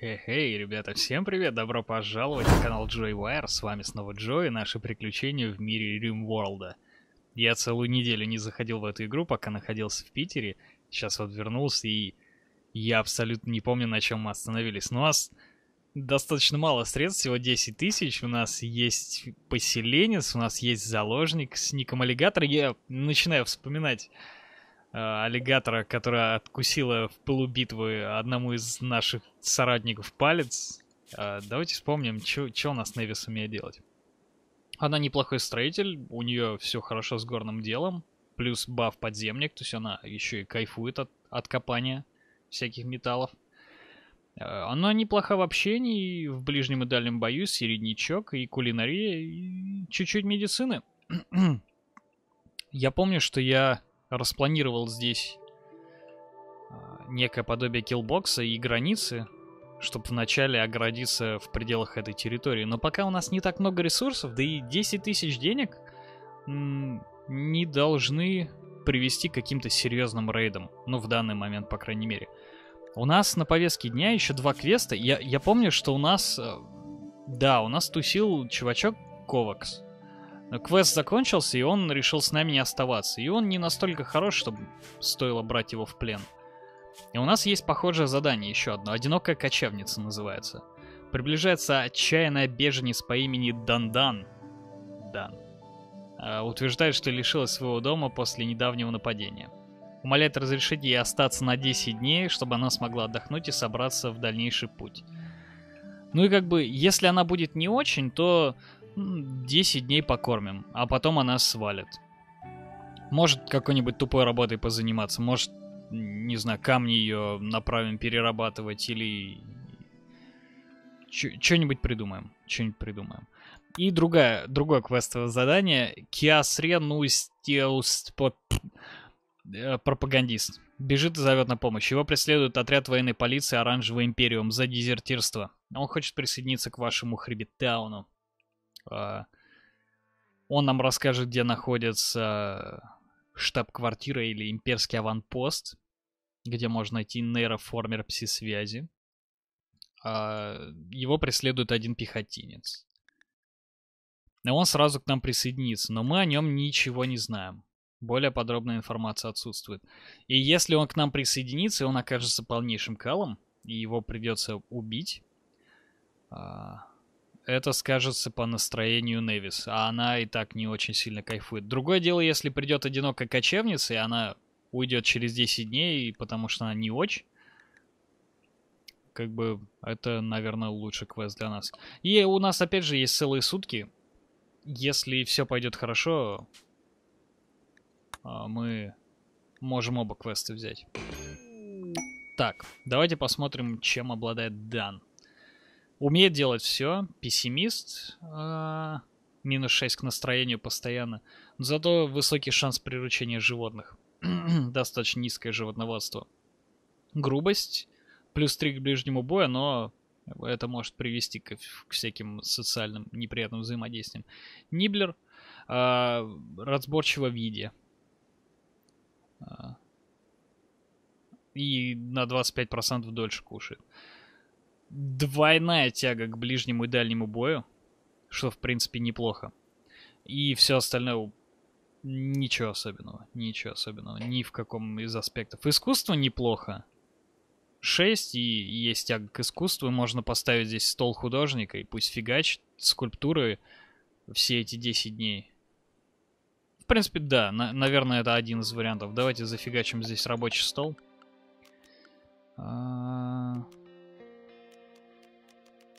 Хе-хей, ребята, всем привет, добро пожаловать на канал JoyWire, с вами снова Джой и наши приключения в мире RimWorld. Я целую неделю не заходил в эту игру, пока находился в Питере, сейчас вот вернулся и я абсолютно не помню, на чем мы остановились. Но у нас достаточно мало средств, всего 10 тысяч, у нас есть поселенец, у нас есть заложник с ником Аллигатор, я начинаю вспоминать аллигатора, которая откусила в пылу битвы одному из наших соратников палец. Давайте вспомним, что у нас Невис умеет делать. Она неплохой строитель, у нее все хорошо с горным делом, плюс баф подземник, то есть она еще и кайфует от копания всяких металлов. Она неплоха в общении, в ближнем и дальнем бою, середнячок, и кулинария, и чуть-чуть медицины. Я помню, что я распланировал здесь некое подобие киллбокса и границы, чтобы вначале оградиться в пределах этой территории. Но пока у нас не так много ресурсов, да и 10 тысяч денег не должны привести к каким-то серьезным рейдам. Ну, в данный момент, по крайней мере. У нас на повестке дня еще два квеста. Я помню, что у нас... Да, у нас тусил чувачок Ковакс. Квест закончился, и он решил с нами не оставаться. И он не настолько хорош, чтобы стоило брать его в плен. И у нас есть похожее задание еще одно. «Одинокая кочевница» называется. Приближается отчаянная беженец по имени Дандан. Дан. Утверждает, что лишилась своего дома после недавнего нападения. Умоляет разрешить ей остаться на 10 дней, чтобы она смогла отдохнуть и собраться в дальнейший путь. Ну и как бы, если она будет не очень, то 10 дней покормим, а потом она свалит. Может, какой-нибудь тупой работой позаниматься, может, не знаю, камни ее направим перерабатывать или что-нибудь придумаем, И другое квестовое задание. Киасре, ну, пропагандист. Бежит и зовет на помощь. Его преследует отряд военной полиции Оранжевый Империум за дезертирство. Он хочет присоединиться к вашему хребеттауну. Он нам расскажет, где находится штаб-квартира или имперский аванпост, где можно найти нейроформер пси-связи. Его преследует один пехотинец. И он сразу к нам присоединится, но мы о нем ничего не знаем. Более подробная информация отсутствует. И если он к нам присоединится, он окажется полнейшим калом, и его придется убить... Это скажется по настроению Невис, а она и так не очень сильно кайфует. Другое дело, если придет одинокая кочевница, и она уйдет через 10 дней, потому что она не очень. Как бы это, наверное, лучший квест для нас. И у нас, опять же, есть целые сутки. Если все пойдет хорошо, мы можем оба квеста взять. Так, давайте посмотрим, чем обладает Дан. Умеет делать все. Пессимист. Минус 6 к настроению постоянно. Но зато высокий шанс приручения животных. Достаточно низкое животноводство. Грубость. Плюс 3 к ближнему бою, но это может привести к всяким социальным неприятным взаимодействиям. Ниблер. Разборчиво в еде. И на 25% дольше кушает. Двойная тяга к ближнему и дальнему бою, что в принципе неплохо. И все остальное ничего особенного, ни в каком из аспектов. Искусство неплохо. 6, и есть тяга к искусству, можно поставить здесь стол художника, и пусть фигачит скульптуры все эти 10 дней. В принципе, да, наверное, это один из вариантов. Давайте зафигачим здесь рабочий стол.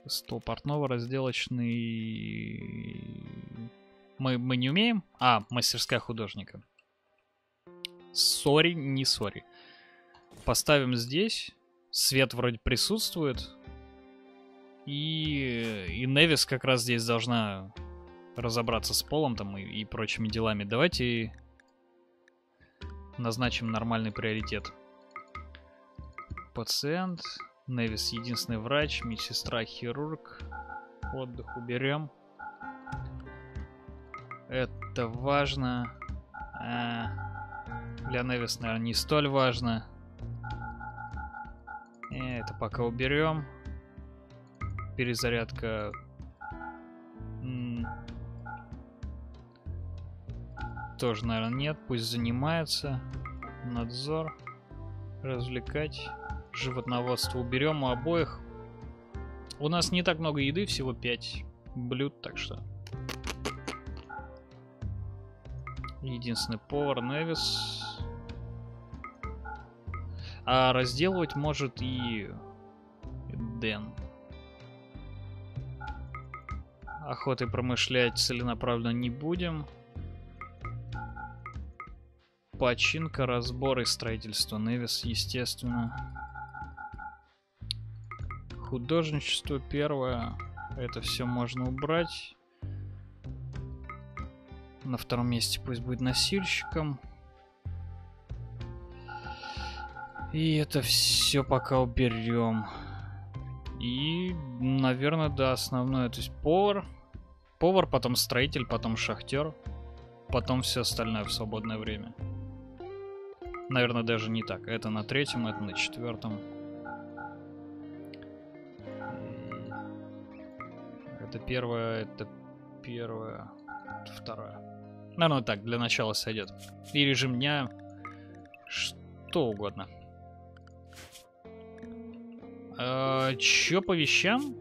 Стол портного, разделочный... Мы не умеем? А, мастерская художника. Сори, не сори. Поставим здесь. Свет вроде присутствует. И Невис как раз здесь должна разобраться с полом там и прочими делами. Давайте назначим нормальный приоритет. Пациент... Невис единственный врач, медсестра, хирург. Отдых уберем. Это важно. Для Невис, наверное, не столь важно. Это пока уберем. перезарядка. Тоже, наверное, нет. Пусть занимается. Надзор. Развлекать. Животноводство уберем у обоих. У нас не так много еды, всего 5 блюд, так что... Единственный повар Невис. А разделывать может и Дэн. Охотой промышлять целенаправленно не будем. Починка, разбор и строительство Невис, естественно. Художничество первое. Это все можно убрать. На втором месте пусть будет носильщиком. И это все пока уберем. И, наверное, да, основное. То есть повар. Повар, потом строитель, потом шахтер. Потом все остальное в свободное время. Наверное, даже не так. Это на третьем, это на четвертом. Это первое, это первое, второе. Наверное, так, для начала сойдет. И режим дня, что угодно. Чё по вещам?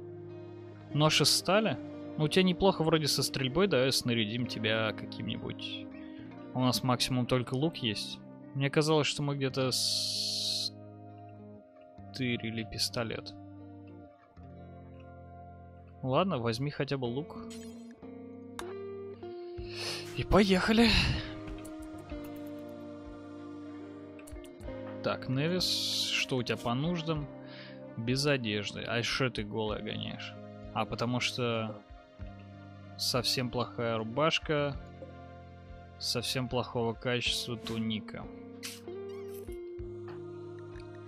Ноши стали? Ну, у тебя неплохо вроде со стрельбой, давай снарядим тебя каким-нибудь. У нас максимум только лук есть. Мне казалось, что мы где-то стырили пистолет. Ладно, возьми хотя бы лук. И поехали. Так, Невис, что у тебя по нуждам? Без одежды. А что ты голая гоняешь? А, потому что совсем плохая рубашка, совсем плохого качества туника.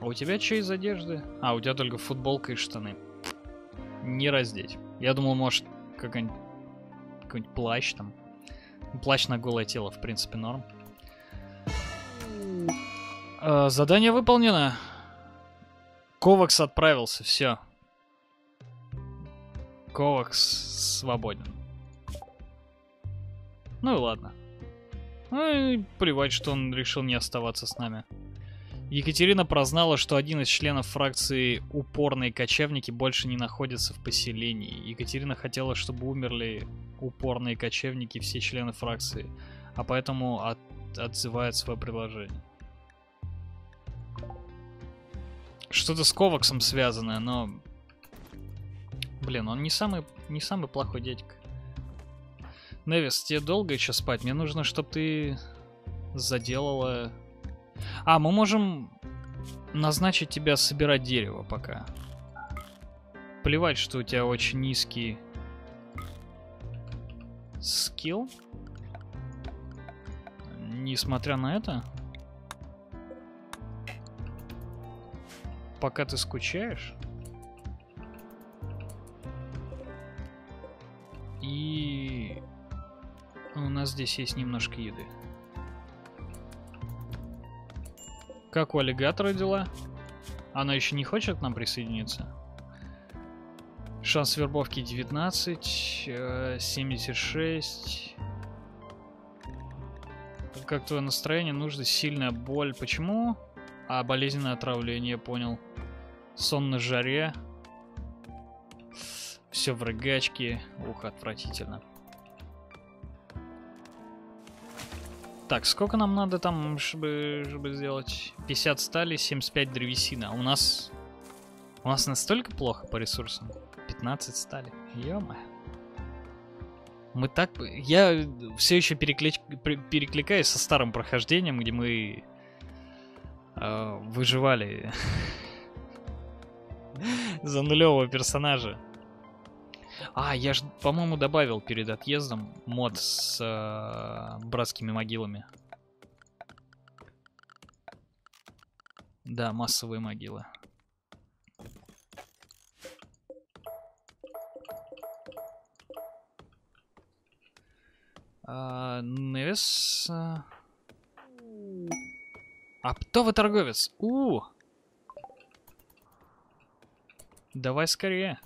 А у тебя что из одежды? А, у тебя только футболка и штаны. Не раздеть. Я думал, может, какой-нибудь плащ там. Плащ на голое тело, в принципе, норм. Задание выполнено. Ковакс отправился, все. Ковакс свободен. Ну и ладно. Ну и плевать, что он решил не оставаться с нами. Екатерина прознала, что один из членов фракции «Упорные кочевники» больше не находится в поселении. Екатерина хотела, чтобы умерли упорные кочевники, все члены фракции, а поэтому отзывает свое предложение. Что-то с Коваксом связанное, но... Блин, он не самый плохой дядька. Невис, тебе долго еще спать? Мне нужно, чтобы ты заделала... А, мы можем назначить тебя собирать дерево пока. Плевать, что у тебя очень низкий скилл. Несмотря на это, пока ты скучаешь. И у нас здесь есть немножко еды. Как у аллигатора дела? Она еще не хочет к нам присоединиться? Шанс вербовки 19, 76. Как твое настроение? Нужно сильная боль. Почему? А, болезненное отравление, понял. Сон на жаре. Все в рыгачке. Ух, отвратительно. Так, сколько нам надо там, чтобы сделать? 50 стали, 75 древесина. А у нас настолько плохо по ресурсам. 15 стали. Ё-моё. Мы так... Я все еще перекликаюсь со старым прохождением, где мы выживали за нулевого персонажа. А, я же, по-моему, добавил перед отъездом мод с братскими могилами. Да, массовые могилы. Невис. Оптовый торговец. Давай скорее.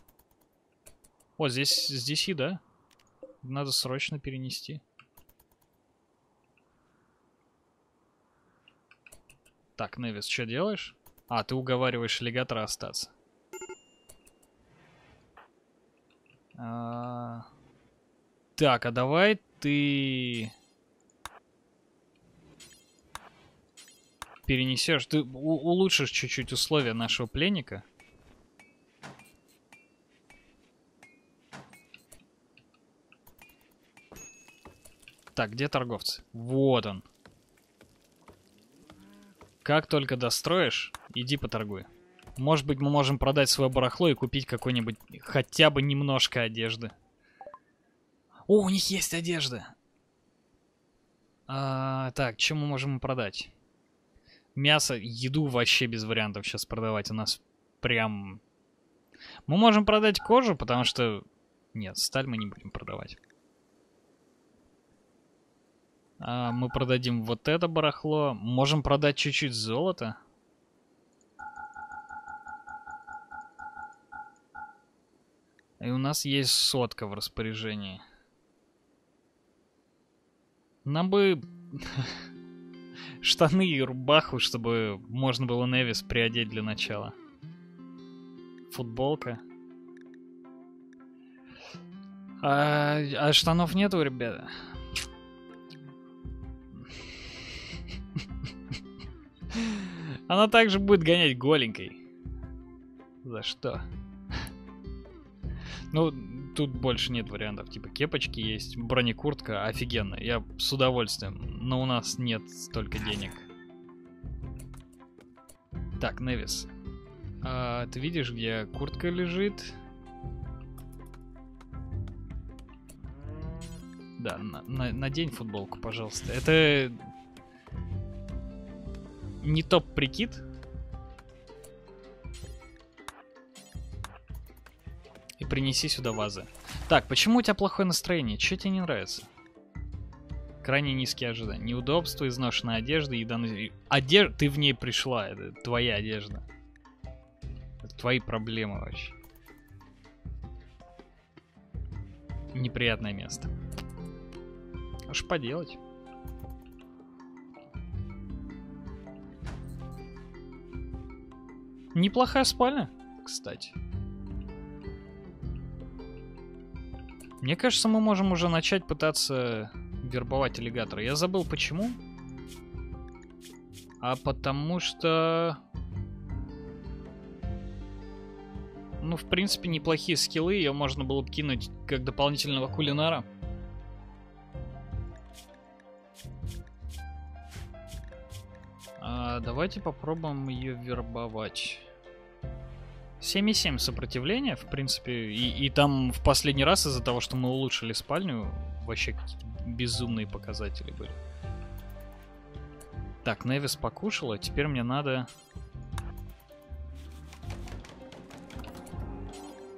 О, здесь еда. Надо срочно перенести. Так, Невис, что делаешь? А, ты уговариваешь аллигатора остаться. Так, а давай ты перенесешь, ты улучшишь чуть-чуть условия нашего пленника. Так, где торговцы? Вот он. Как только достроишь, иди поторгуй. Может быть, мы можем продать свое барахло и купить какой-нибудь, хотя бы немножко одежды. О, у них есть одежда. Так, чем мы можем продать? Мясо, еду вообще без вариантов сейчас продавать. У нас прям... Мы можем продать кожу, потому что... Нет, сталь мы не будем продавать. Мы продадим вот это барахло. Можем продать чуть-чуть золота. И у нас есть 100 в распоряжении. Нам бы штаны и рубаху, чтобы можно было Невис приодеть для начала. Футболка. А штанов нету, ребята. Она также будет гонять голенькой. За что? Ну, тут больше нет вариантов. Типа кепочки есть, бронекуртка офигенно. Я с удовольствием, но у нас нет столько денег. Так, Невис, ты видишь, где куртка лежит? Да, надень футболку, пожалуйста. Это... не топ-прикид. И принеси сюда вазы. Так, почему у тебя плохое настроение? Че тебе не нравится? Крайне низкие ожидания. Неудобства, изношенная одежда, еда... Одежда... Ты в ней пришла, это твоя одежда. Это твои проблемы вообще. Неприятное место. Уж поделать. Неплохая спальня, кстати. Мне кажется, мы можем уже начать пытаться вербовать аллигатора. Я забыл почему. А потому что... Ну, в принципе, неплохие скиллы. Ее можно было бы кинуть как дополнительного кулинара. Давайте попробуем ее вербовать. 7,7 сопротивления, в принципе. И там в последний раз из-за того, что мы улучшили спальню, вообще какие-то безумные показатели были. Так, Невис покушала. Теперь мне надо...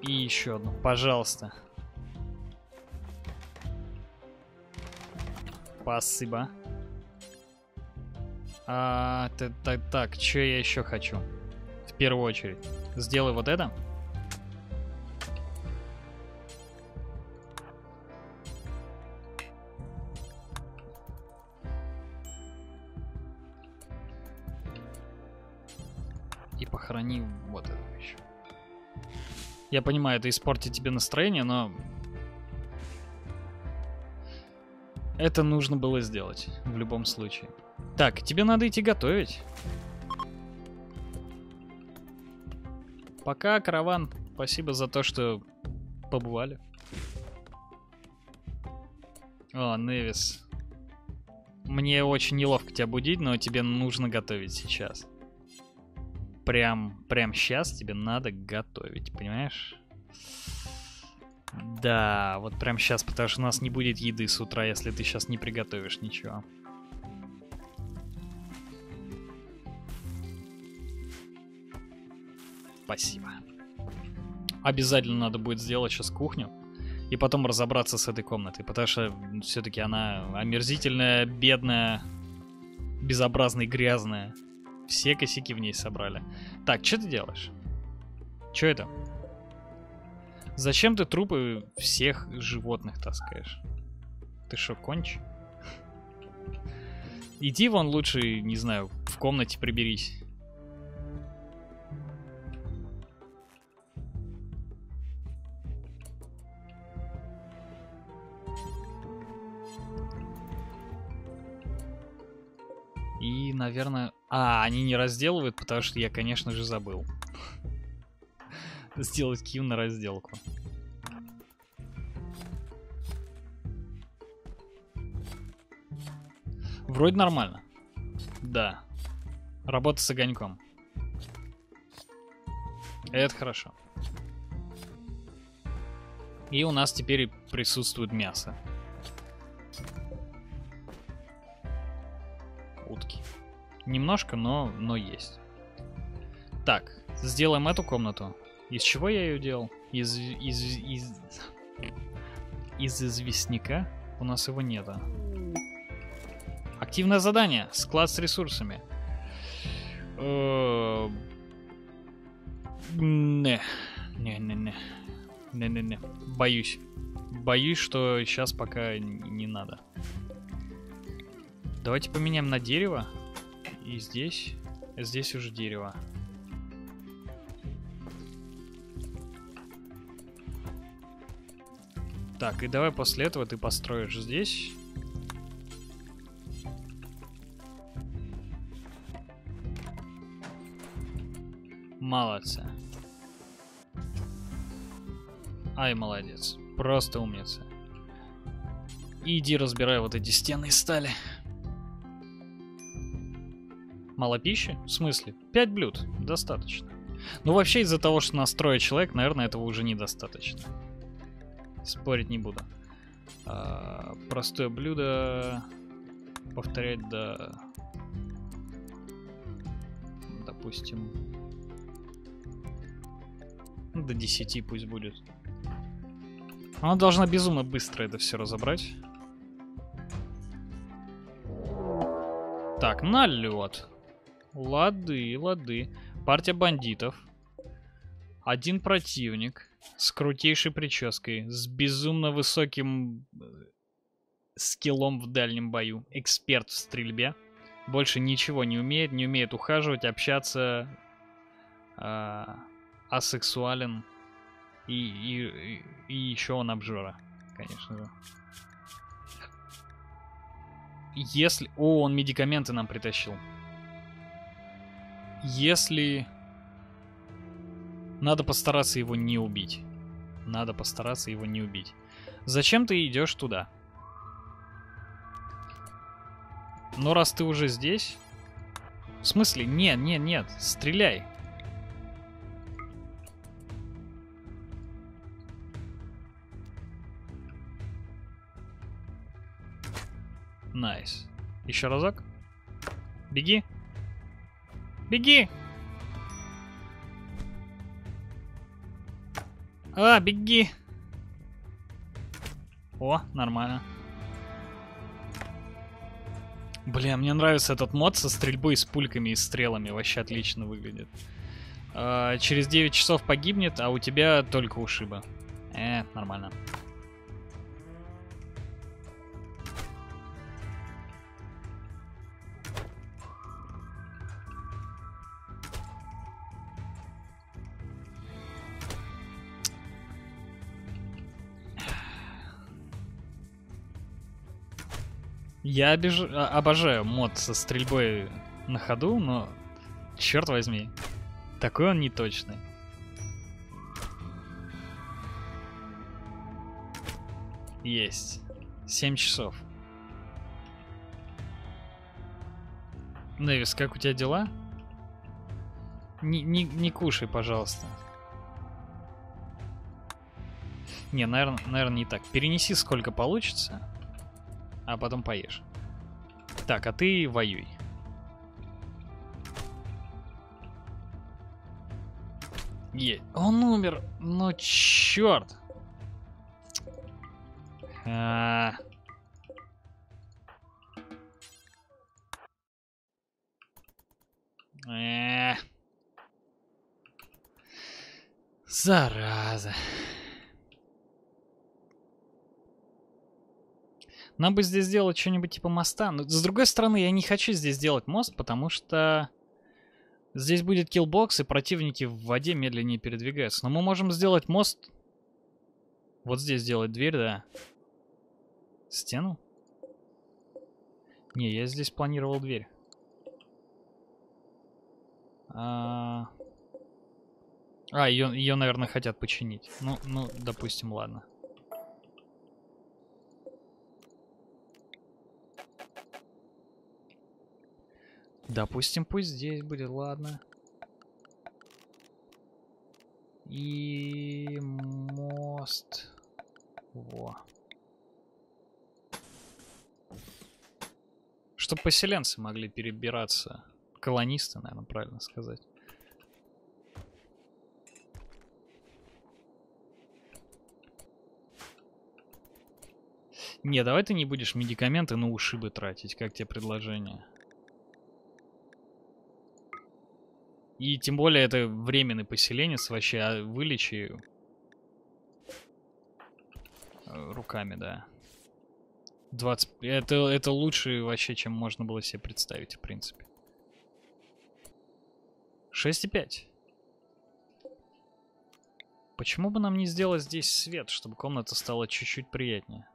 И еще одну, пожалуйста. Спасибо. Так, что я еще хочу? В первую очередь. Сделай вот это. И похорони вот это еще. Я понимаю, это испортит тебе настроение, но... Это нужно было сделать в любом случае. Так, тебе надо идти готовить. Пока, караван. Спасибо за то, что побывали. О, Невис. Мне очень неловко тебя будить, но тебе нужно готовить сейчас. Прям сейчас тебе надо готовить, понимаешь? Да, вот прям сейчас, потому что у нас не будет еды с утра, если ты сейчас не приготовишь ничего. Спасибо. Обязательно надо будет сделать сейчас кухню и потом разобраться с этой комнатой, потому что все-таки она омерзительная, бедная, безобразная, грязная. Все косяки в ней собрали. Так, что ты делаешь? Что это? Зачем ты трупы всех животных таскаешь? Ты шо, конч? Иди вон лучше, не знаю, в комнате приберись. И, наверное... А, они не разделывают, потому что я, конечно же, забыл. Сделать кью на разделку. Вроде нормально. Да. Работа с огоньком. Это хорошо. И у нас теперь присутствует мясо. Утки. Немножко, но есть. Так, сделаем эту комнату. Из чего я ее делал? Из известняка? У нас его нет. Активное задание. Склад с ресурсами. Не. Боюсь. Боюсь, что сейчас пока не надо. Давайте поменяем на дерево. И здесь. Здесь уже дерево. Так, и давай после этого ты построишь здесь. Молодцы. Ай, молодец. Просто умница. Иди разбирай вот эти стены из стали. Мало пищи? В смысле? 5 блюд. Достаточно. Ну, вообще, из-за того, что настроит человек, наверное, этого уже недостаточно. Спорить не буду. Простое блюдо. Повторять, да. Допустим. До 10 пусть будет. Она должна безумно быстро это все разобрать. Так, налет. Лады, лады. Партия бандитов. Один противник с крутейшей прической, с безумно высоким скиллом в дальнем бою, эксперт в стрельбе, больше ничего не умеет, не умеет ухаживать, общаться, асексуален и еще он обжора, конечно же. Если... О, он медикаменты нам притащил. Если... Надо постараться его не убить. Надо постараться его не убить. Зачем ты идешь туда? Но раз ты уже здесь... В смысле? Нет, нет, нет. Стреляй. Найс. Еще разок. Беги. Беги! А, беги! О, нормально. Бля, мне нравится этот мод со стрельбой с пульками и стрелами. Вообще отлично выглядит. Через 9 часов погибнет, а у тебя только ушиба. Нормально. Я обожаю мод со стрельбой на ходу, но, черт возьми, такой он неточный. Есть. 7 часов. Невис, как у тебя дела? Не кушай, пожалуйста. Не, наверное, не так. Перенеси, сколько получится. А потом поешь. Так, а ты воюй. Е, он умер. Ну, черт. Зараза. Нам бы здесь сделать что-нибудь типа моста. Но с другой стороны, я не хочу здесь делать мост, потому что здесь будет киллбокс, и противники в воде медленнее передвигаются. Но мы можем сделать мост. Вот здесь сделать дверь, да. Стену? Не, я здесь планировал дверь. Ее, наверное, хотят починить. Ну, допустим, ладно. Допустим, пусть здесь будет, ладно. И мост. Во. Чтобы поселенцы могли перебираться. Колонисты, наверное, правильно сказать. Не, давай ты не будешь медикаменты на ушибы тратить, как тебе предложение. И тем более это временный поселенец, вообще, а вылечи руками, да. 20... Это лучше вообще, чем можно было себе представить, в принципе. 6,5. Почему бы нам не сделать здесь свет, чтобы комната стала чуть-чуть приятнее?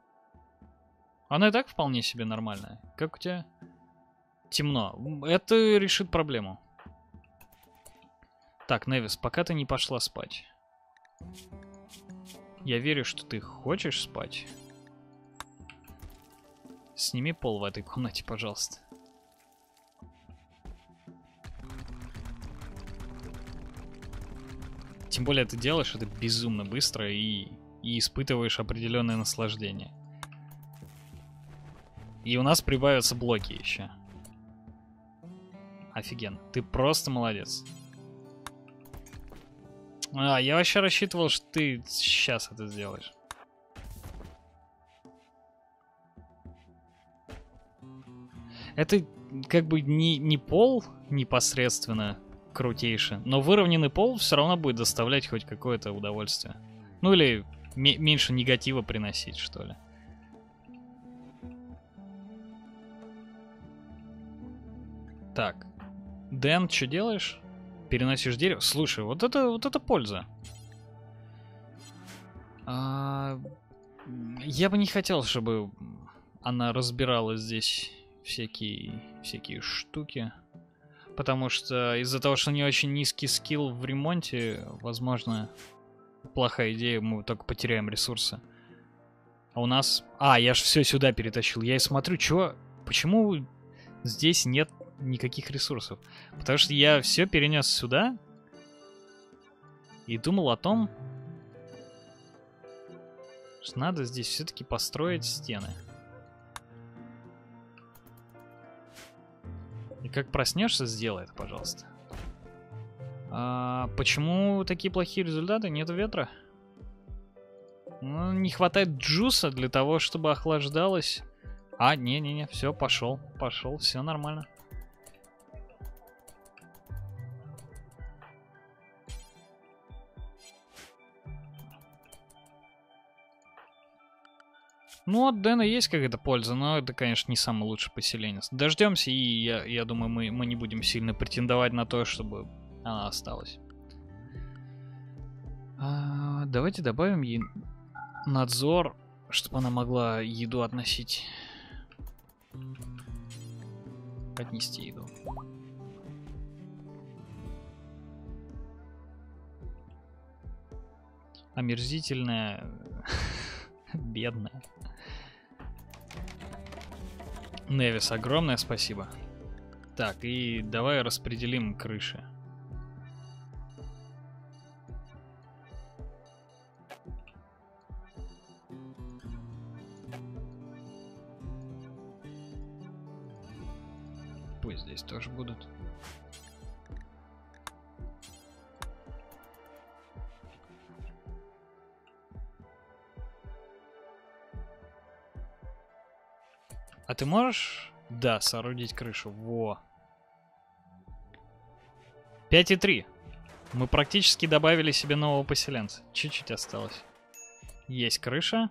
Она и так вполне себе нормальная. Как у тебя? Темно. Это решит проблему. Так, Невис, пока ты не пошла спать. Я верю, что ты хочешь спать. Сними пол в этой комнате, пожалуйста. Тем более ты делаешь это безумно быстро и испытываешь определенное наслаждение. И у нас прибавятся блоки еще. Офигенно. Ты просто молодец. Я вообще рассчитывал, что ты сейчас это сделаешь. Это как бы не пол непосредственно крутейший, но выровненный пол все равно будет доставлять хоть какое-то удовольствие. Ну или меньше негатива приносить, что ли. Так. Дэн, что делаешь? Переносишь дерево. Слушай, вот это польза. Я бы не хотел, чтобы она разбирала здесь всякие штуки. Потому что из-за того, что у нее очень низкий скилл в ремонте, возможно, плохая идея, мы только потеряем ресурсы. А у нас... я же все сюда перетащил. Я и смотрю, чего... Почему здесь нет никаких ресурсов? Потому что я все перенес сюда и думал о том, что надо здесь все-таки построить стены. И как проснешься, сделай это, пожалуйста. Почему такие плохие результаты? Нет ветра? Ну, не хватает джуса для того, чтобы охлаждалось. Не-не-не, все, пошел, все нормально. Ну, от Дэна есть какая-то польза, но это, конечно, не самый лучший поселенец. Дождемся, и я думаю, мы не будем сильно претендовать на то, чтобы она осталась. Давайте добавим ей надзор, чтобы она могла еду относить. Отнести еду. Омерзительная... Бедная. Невис, огромное спасибо. Так, и давай распределим крыши. Пусть здесь тоже будут. А ты можешь? Да, соорудить крышу. Во. 5,3. Мы практически добавили себе нового поселенца. Чуть-чуть осталось. Есть крыша.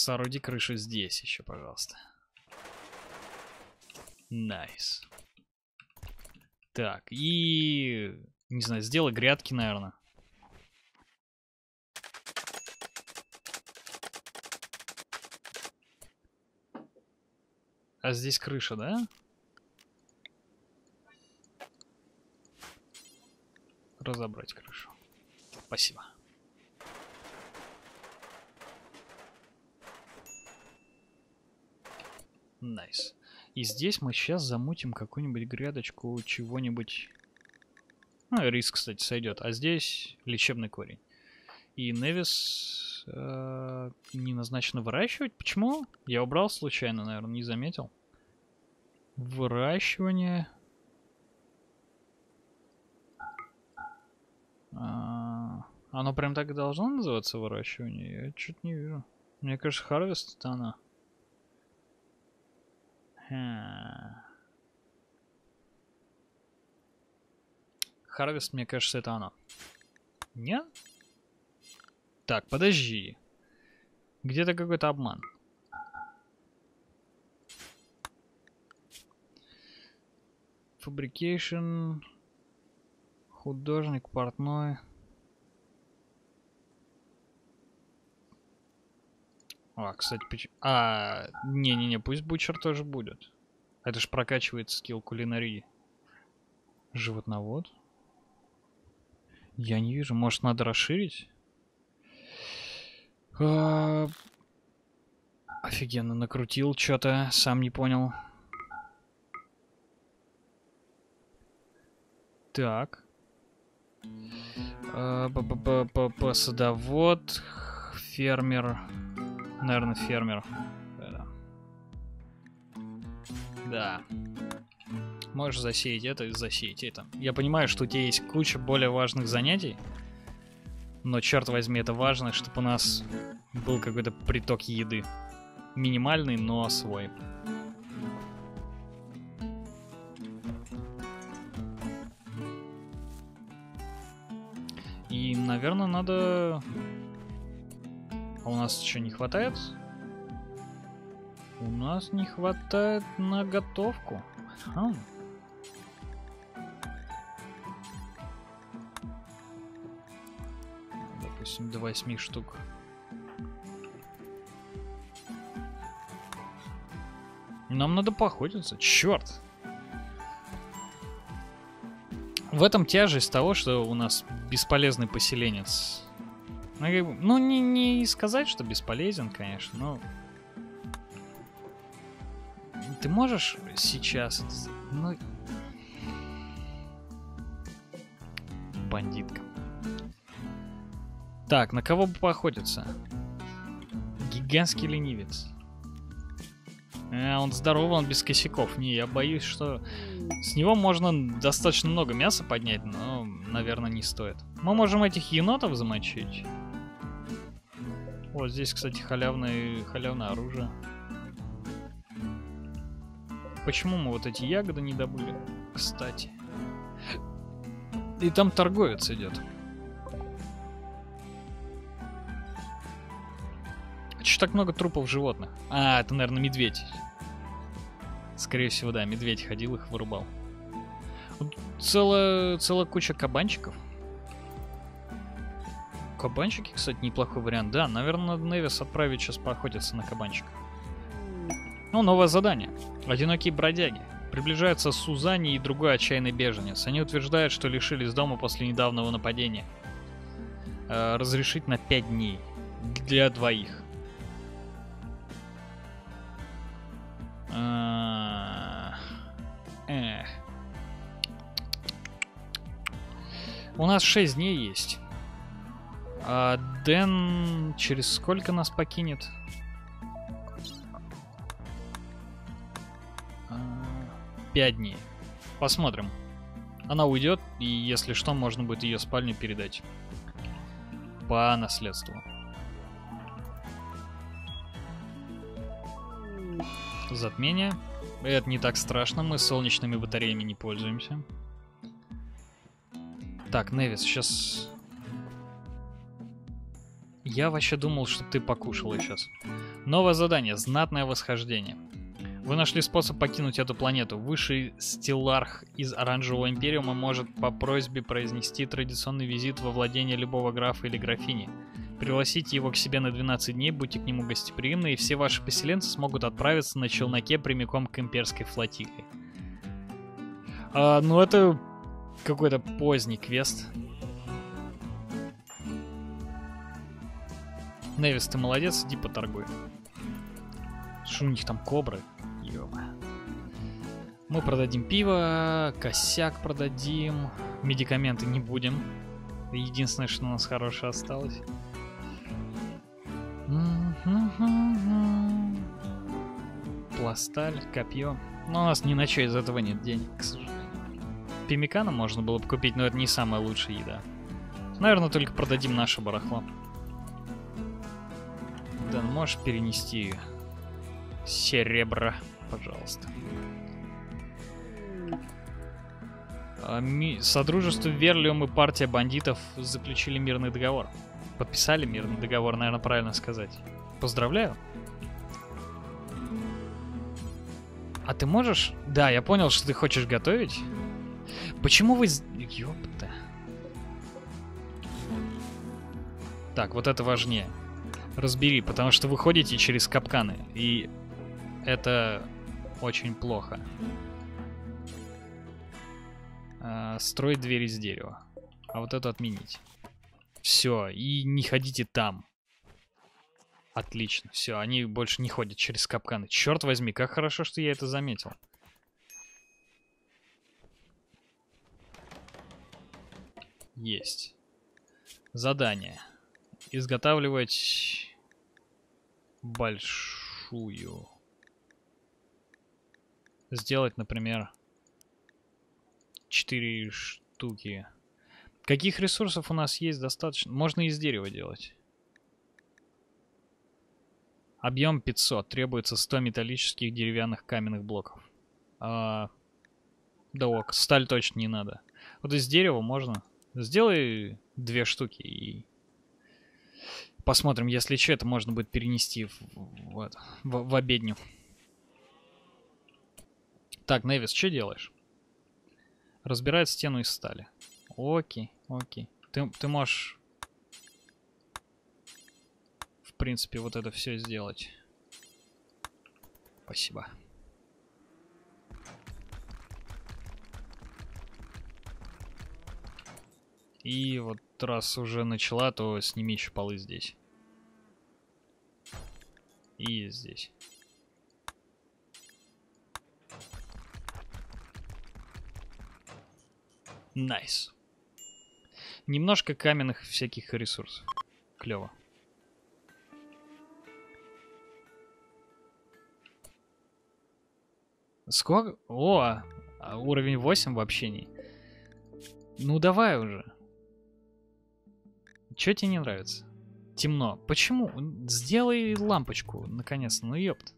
Сооруди крышу здесь еще, пожалуйста. Найс. Так, и... Не знаю, сделай грядки, наверное. А здесь крыша, да? Разобрать крышу. Спасибо. Найс. И здесь мы сейчас замутим какую-нибудь грядочку, чего-нибудь. Ну, рис, кстати, сойдет. А здесь лечебный корень. И Невис не назначено выращивать. Почему? Я убрал случайно, наверное, не заметил. Выращивание. Оно прям так и должно называться выращивание? Я чуть не вижу. Мне кажется, Харвест это она. Харвест, мне кажется, это она. Нет? Так, подожди. Где-то какой-то обман. Fabrication. Художник, портной. А, кстати, почему... А, не-не-не, пусть бучер тоже будет. Это же прокачивает скилл кулинарии. Животновод. Я не вижу, может, надо расширить? Офигенно, накрутил что-то, сам не понял. Так. Садовод, фермер... Наверное, фермер. Да. Можешь засеять это и засеять это. Я понимаю, что у тебя есть куча более важных занятий. Но, черт возьми, это важно, чтобы у нас был какой-то приток еды. Минимальный, но свой. И, наверное, надо... А у нас еще не хватает? У нас не хватает на готовку. Ха. Допустим, до 8 штук. Нам надо поохотиться. Черт! В этом тяжесть того, что у нас бесполезный поселенец. Ну, не сказать, что бесполезен, конечно, но... Ты можешь сейчас... Ну... Бандитка. Так, на кого бы поохотиться? Гигантский ленивец. Он здоровый, он без косяков. Не, я боюсь, что... С него можно достаточно много мяса поднять, но, наверное, не стоит. Мы можем этих енотов замочить. Вот здесь, кстати, халявное оружие. Почему мы вот эти ягоды не добыли? Кстати. И там торговец идет. Че так много трупов животных? А, это, наверное, медведь. Скорее всего, да, медведь ходил, их вырубал. Вот целая куча кабанчиков. Кабанчики, кстати, неплохой вариант. Да, наверное, надо Невис отправить сейчас поохотиться на кабанчиков. Ну, новое задание. Одинокие бродяги. Приближаются Сузани и другой отчаянный беженец. Они утверждают, что лишились дома после недавнего нападения. Разрешить на 5 дней. Для двоих. У нас 6 дней есть. А Дэн через сколько нас покинет? Пять дней. Посмотрим. Она уйдет, и если что, можно будет ее спальню передать. По наследству. Затмение. Это не так страшно, мы солнечными батареями не пользуемся. Так, Невис, сейчас... Я вообще думал, что ты покушала сейчас. Новое задание. Знатное восхождение. Вы нашли способ покинуть эту планету. Высший стелларх из Оранжевого Империума может по просьбе произнести традиционный визит во владение любого графа или графини. Пригласите его к себе на 12 дней, будьте к нему гостеприимны, и все ваши поселенцы смогут отправиться на челноке прямиком к имперской флотилии. Ну это какой-то поздний квест. Невис, ты молодец, иди поторгуй. Что у них там, кобры? Ё-моё. Мы продадим пиво, косяк продадим, медикаменты не будем. Единственное, что у нас хорошее осталось. Пласталь, копье. Но у нас ни на что из этого нет денег, к сожалению. Пимикана можно было бы купить, но это не самая лучшая еда. Наверное, только продадим наше барахло. Да, можешь перенести серебро, пожалуйста. Содружество Верлиум и партия бандитов заключили мирный договор. Подписали мирный договор, наверное, правильно сказать. Поздравляю. А ты можешь? Да, я понял, что ты хочешь готовить. Почему вы... Ёпта. Так, вот это важнее. Разбери, потому что вы ходите через капканы. И это очень плохо. Строить дверь из дерева. А вот это отменить. Все, и не ходите там. Отлично, все, они больше не ходят через капканы. Черт возьми, как хорошо, что я это заметил. Есть. Задание. Изготавливать большую. Сделать, например, 4 штуки. Каких ресурсов у нас есть достаточно? Можно из дерева делать. Объем 500. Требуется 100 металлических, деревянных, каменных блоков. Да ок, сталь точно не надо. Вот из дерева можно. Сделай 2 штуки и... Посмотрим, если что, это можно будет перенести в обедню. Так, Невис, что делаешь? Разбирает стену из стали. Окей, окей. Ты можешь... В принципе, вот это все сделать. Спасибо. И вот раз уже начала, то сними еще полы здесь. И здесь. Найс. Немножко каменных всяких ресурсов. Клево. Сколько? О, уровень 8 в общении. Ну давай уже. Чё тебе не нравится? Темно. Почему? Сделай лампочку, наконец-то. Ну ёпт.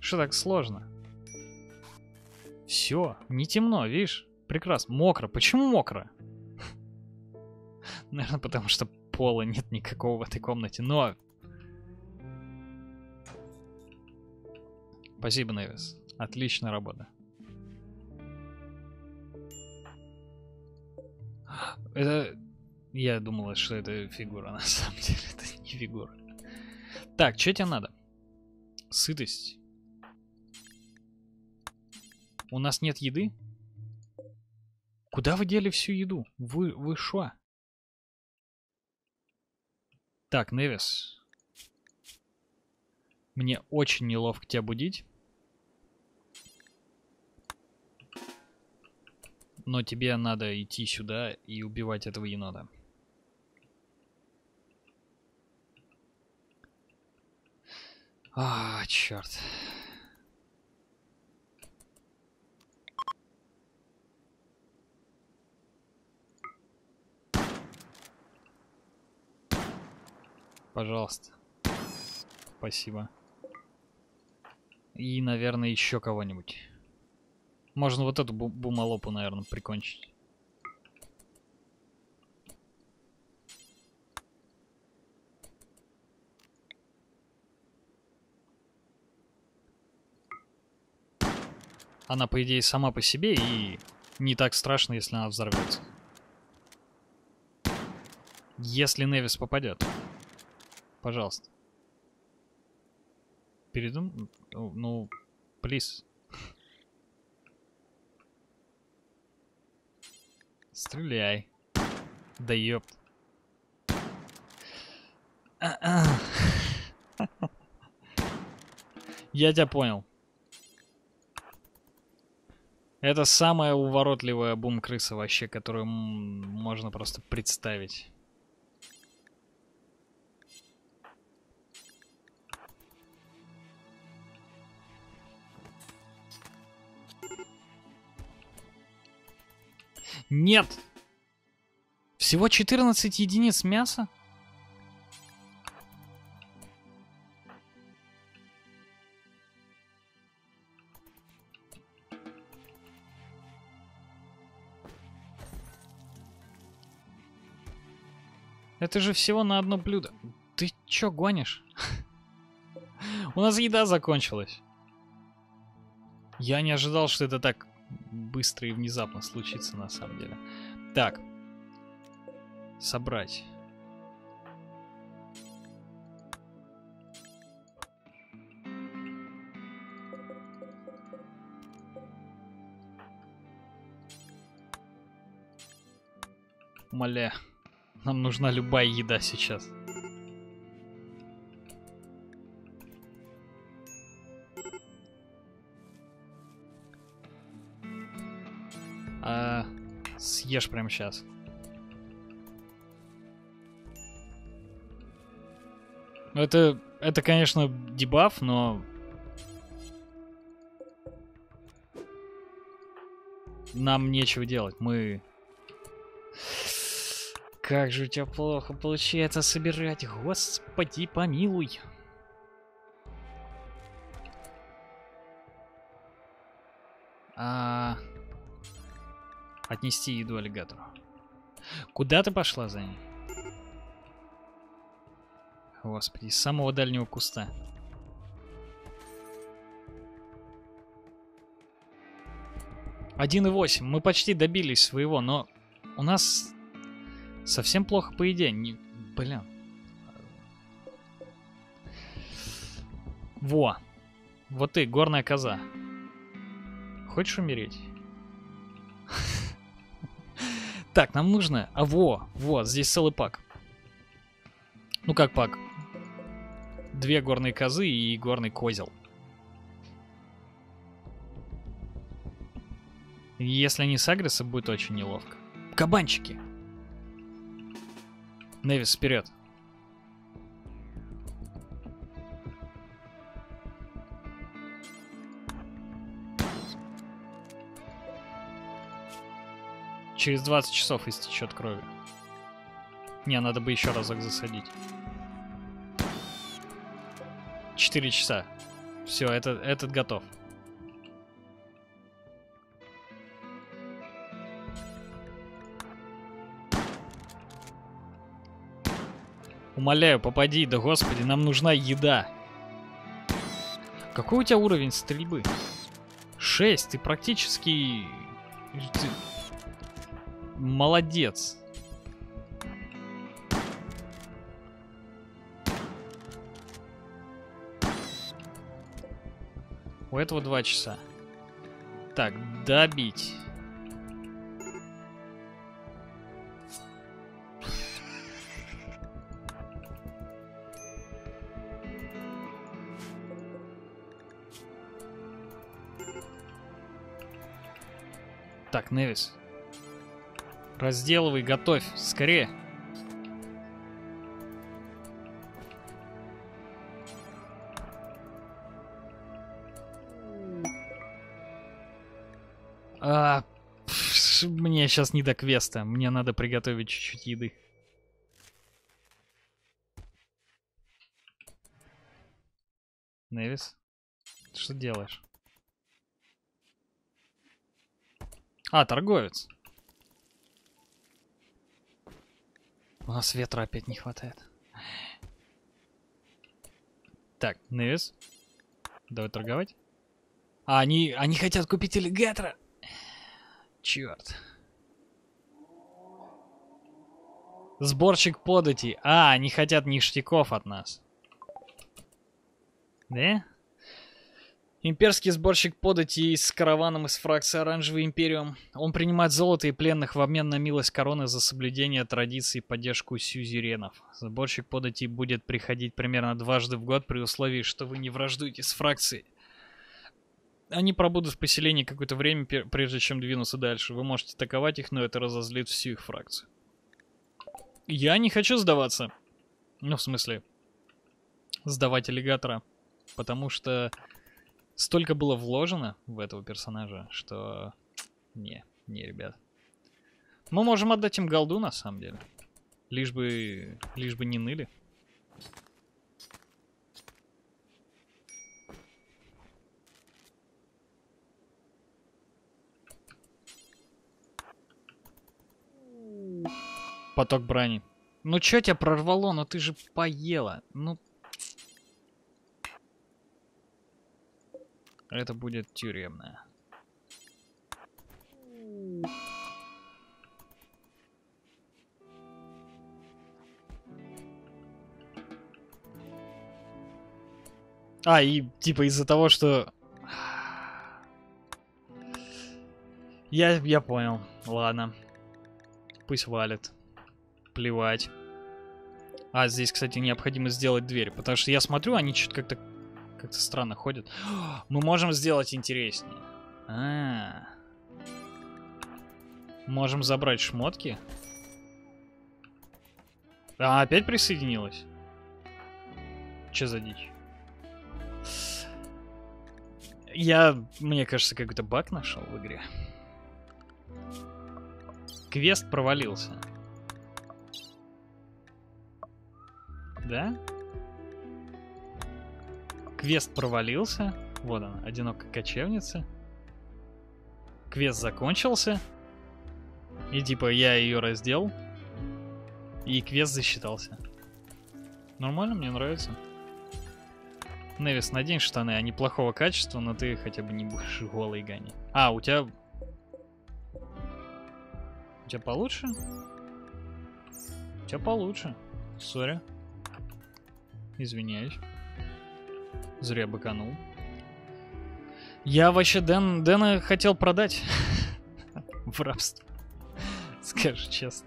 Что так сложно? Все, не темно, видишь? Прекрасно. Мокро. Почему мокро? Наверное, потому что пола нет никакого в этой комнате. Но... Спасибо, Невис. Отличная работа. Это... Я думала, что это фигура. На самом деле, это не фигура. Так, что тебе надо? Сытость. У нас нет еды? Куда вы дели всю еду? Вы шо? Так, Невис. Мне очень неловко тебя будить. Но тебе надо идти сюда и убивать этого енота. А, черт. Пожалуйста. Спасибо. И, наверное, еще кого-нибудь. Можно вот эту бумалопу, наверное, прикончить. Она, по идее, сама по себе, и не так страшно, если она взорвется. Если Невис попадет. Пожалуйста. Передум... Ну, плиз. Стреляй. Да ёп. Я тебя понял. Это самая уворотливая бум-крыса вообще, которую можно просто представить. Нет! Всего 14 единиц мяса? Это же всего на одно блюдо. Ты чё гонишь? У нас еда закончилась. Я не ожидал, что это так... быстро и внезапно случится, на самом деле. Так. Собрать. Маля. Нам нужна любая еда сейчас. Съешь прямо сейчас. Это, конечно, дебаф, но... Нам нечего делать. Мы... Как же у тебя плохо получается собирать. Господи, помилуй. Отнести еду аллигатору. Куда ты пошла за ней? Господи, с самого дальнего куста. Один и 8. Мы почти добились своего, но у нас совсем плохо по еде. Не... Блин. Во. Вот ты, горная коза. Хочешь умереть? Так, нам нужно... А во, здесь целый пак. Ну как пак? Две горные козы и горный козел. Если они сагрятся, будет очень неловко. Кабанчики! Невис, вперед! Через 20 часов истечет крови. Не, надо бы еще разок засадить. 4 часа. Все, этот готов. Умоляю, попади, да господи, нам нужна еда. Какой у тебя уровень стрельбы? 6, ты практически... Молодец. У этого 2 часа. Так, добить. Так, Невис. Разделывай, готовь, скорее. Мне сейчас не до квеста. Мне надо приготовить чуть-чуть еды. Невис, ты что делаешь? А, торговец. У нас ветра опять не хватает. Так, Невис. Давай торговать. А они хотят купить аллигатора. Черт. Сборщик податей. А, они хотят ништяков от нас. Да? Имперский сборщик податей с караваном из фракции Оранжевый Империум. Он принимает золото и пленных в обмен на милость короны за соблюдение традиций и поддержку сюзеренов. Сборщик податей будет приходить примерно дважды в год при условии, что вы не враждуете с фракцией. Они пробудут в поселении какое-то время, прежде чем двинуться дальше. Вы можете атаковать их, но это разозлит всю их фракцию. Я не хочу сдаваться. Ну, в смысле, сдавать аллигатора. Потому что... столько было вложено в этого персонажа, что... Не, ребят. Мы можем отдать им голду, на самом деле. Лишь бы не ныли. Поток брани. Ну чё тебя прорвало? Ну ты же поела. Ну... это будет тюремная. А, и типа из-за того, что... Я понял. Ладно. Пусть валит. Плевать. А, здесь, кстати, необходимо сделать дверь. Потому что я смотрю, они что-то как-то странно ходят. Мы можем сделать интереснее. Можем забрать шмотки. А, опять присоединилась? Че за дичь? Мне кажется, какой-то баг нашел в игре. Квест провалился. Да? Квест провалился. Вот она, одинокая кочевница. Квест закончился. И типа я ее раздел. И квест засчитался. Нормально, мне нравится. Невис, надень штаны. Они плохого качества, но ты хотя бы не будешь голой гонять. А, у тебя получше? У тебя получше. Сори. Извиняюсь. Зря быканул. Я вообще Дэна хотел продать в рабство. Скажу честно.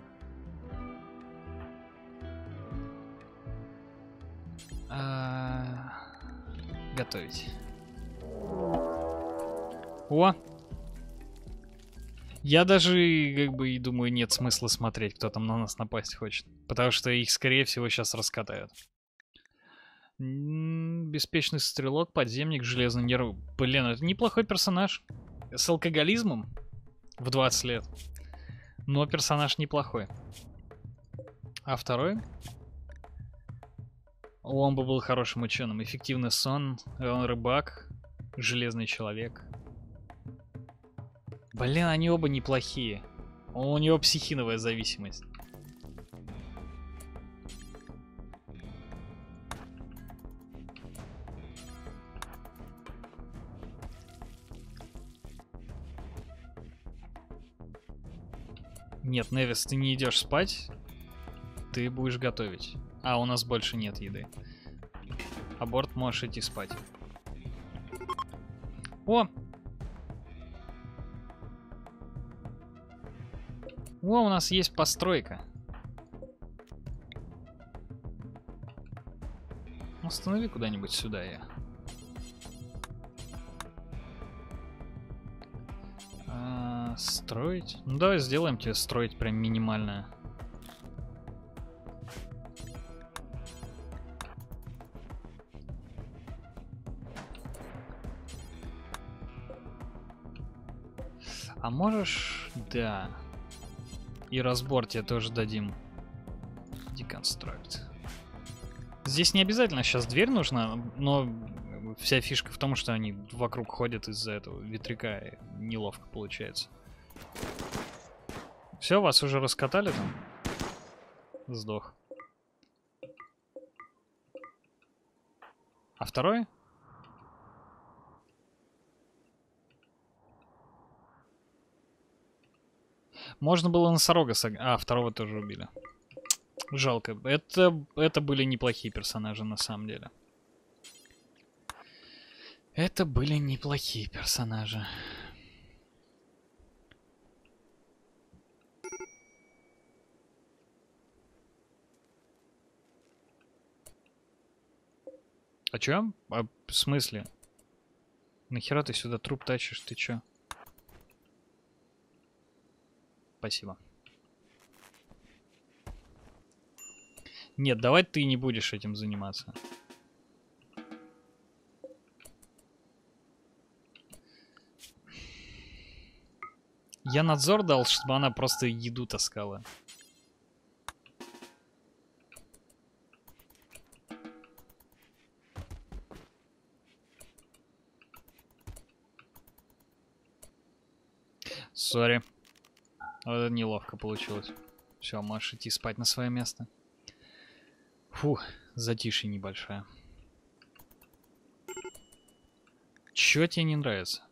Готовить. О! Я даже как бы и думаю, нет смысла смотреть, кто там на нас напасть хочет. Потому что их, скорее всего, сейчас раскатают. Беспечный стрелок, подземник, железный нерв. Блин, это неплохой персонаж. С алкоголизмом в 20 лет. Но персонаж неплохой. А второй? Он бы был хорошим ученым. Эффективный сон, он рыбак, железный человек. Блин, они оба неплохие. У него психиновая зависимость. Нет, Невис, ты не идешь спать, ты будешь готовить. А, у нас больше нет еды. Аборт, можешь идти спать. О, у нас есть постройка. Установи куда-нибудь сюда я. Строить? Ну давай сделаем тебе строить прям минимальное. А можешь? Да. И разбор тебе тоже дадим. Деконструкт. Здесь не обязательно сейчас дверь нужна, но вся фишка в том, что они вокруг ходят из-за этого ветряка. И неловко получается. Все, вас уже раскатали там? Сдох. А второй? Можно было носорога согнать. А, второго тоже убили. Жалко. Это были неплохие персонажи, на самом деле. Это были неплохие персонажи. А чё? А, в смысле? Нахера ты сюда труп тащишь? Ты чё? Спасибо. Нет, давай ты не будешь этим заниматься. Я надзор дал, чтобы она просто еду таскала. Сори. Вот это неловко получилось. Все, можешь идти спать на свое место. Фух, затишье небольшое. Чё тебе не нравится?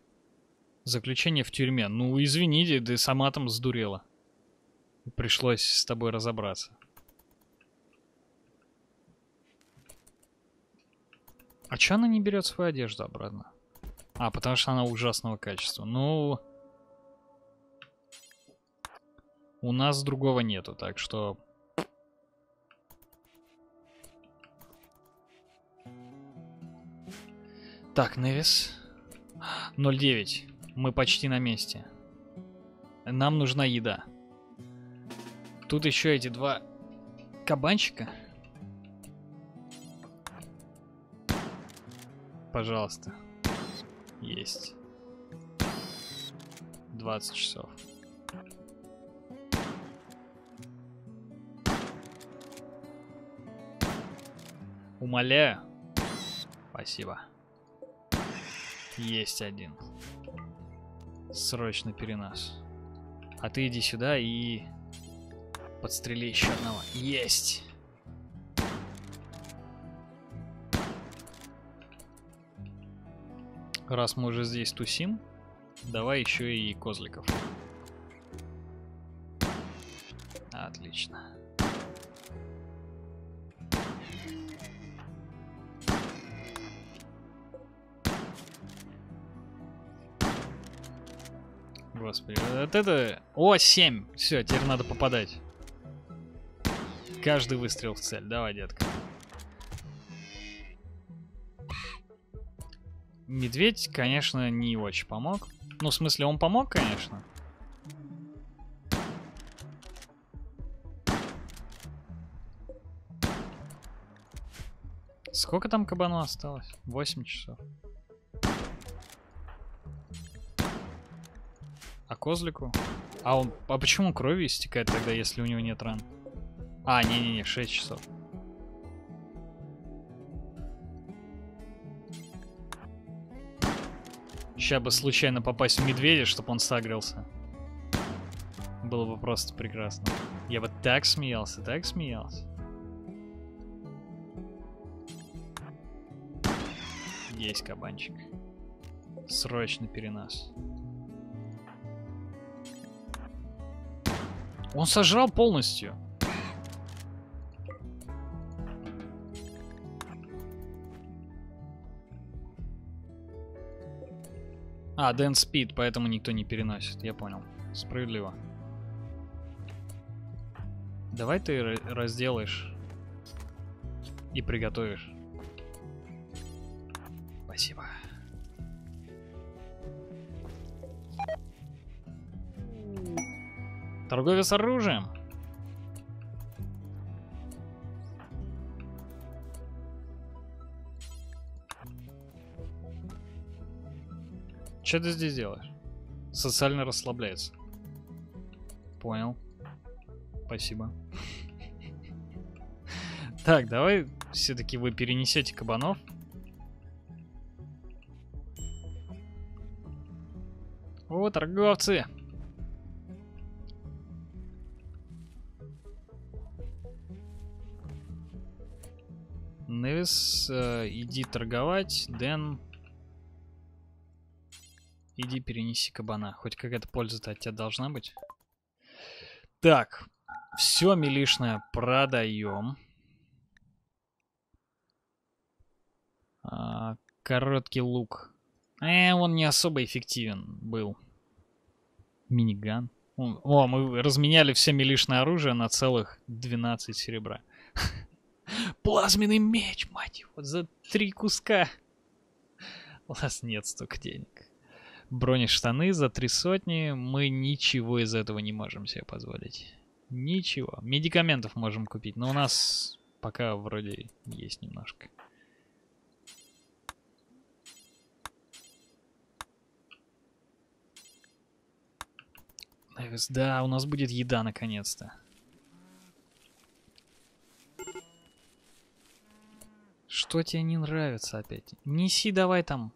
Заключение в тюрьме. Ну, извините, ты сама там сдурела. Пришлось с тобой разобраться. А чё она не берет свою одежду обратно? А, потому что она ужасного качества. Ну... У нас другого нету, так что... Так, Невис. 0,9. Мы почти на месте. Нам нужна еда. Тут еще эти два кабанчика. Пожалуйста. Есть. 20 часов. Умоляю. Спасибо. Есть один. Срочно перенос. А ты иди сюда и подстрели еще одного. Есть. Раз мы уже здесь тусим, давай еще и козликов. Отлично. Господи, вот это... О, 7! Все, теперь надо попадать. Каждый выстрел в цель. Давай, детка. Медведь, конечно, не очень помог. Ну, в смысле, он помог, конечно. Сколько там кабану осталось? 8 часов. А козлику? А он... А почему кровью истекает тогда, если у него нет ран? А, не-не-не, 6 часов. Сейчас бы случайно попасть в медведя, чтобы он сагрился. Было бы просто прекрасно. Я бы так смеялся, так смеялся. Есть кабанчик. Срочно перенос. Он сожрал полностью. А, Дэн спит, поэтому никто не переносит. Я понял. Справедливо. Давай ты разделаешь и приготовишь. Спасибо. Торговец оружием. Что ты здесь делаешь? Социально расслабляется. Понял. Спасибо. Так, давай все-таки вы перенесете кабанов. О, торговцы! Невис, иди торговать. Дэн, иди перенеси кабана. Хоть какая-то польза-то от тебя должна быть. Так, все милишное продаем. Короткий лук. Он не особо эффективен был. Миниган. О, мы разменяли все милишное оружие на целых 12 серебра. Плазменный меч, мать его, за 3 куска. У нас нет столько денег. Бронештаны за 3 сотни. Мы ничего из этого не можем себе позволить. Ничего. Медикаментов можем купить, но у нас пока вроде есть немножко. Да, у нас будет еда наконец-то. Что тебе не нравится опять? Неси давай там.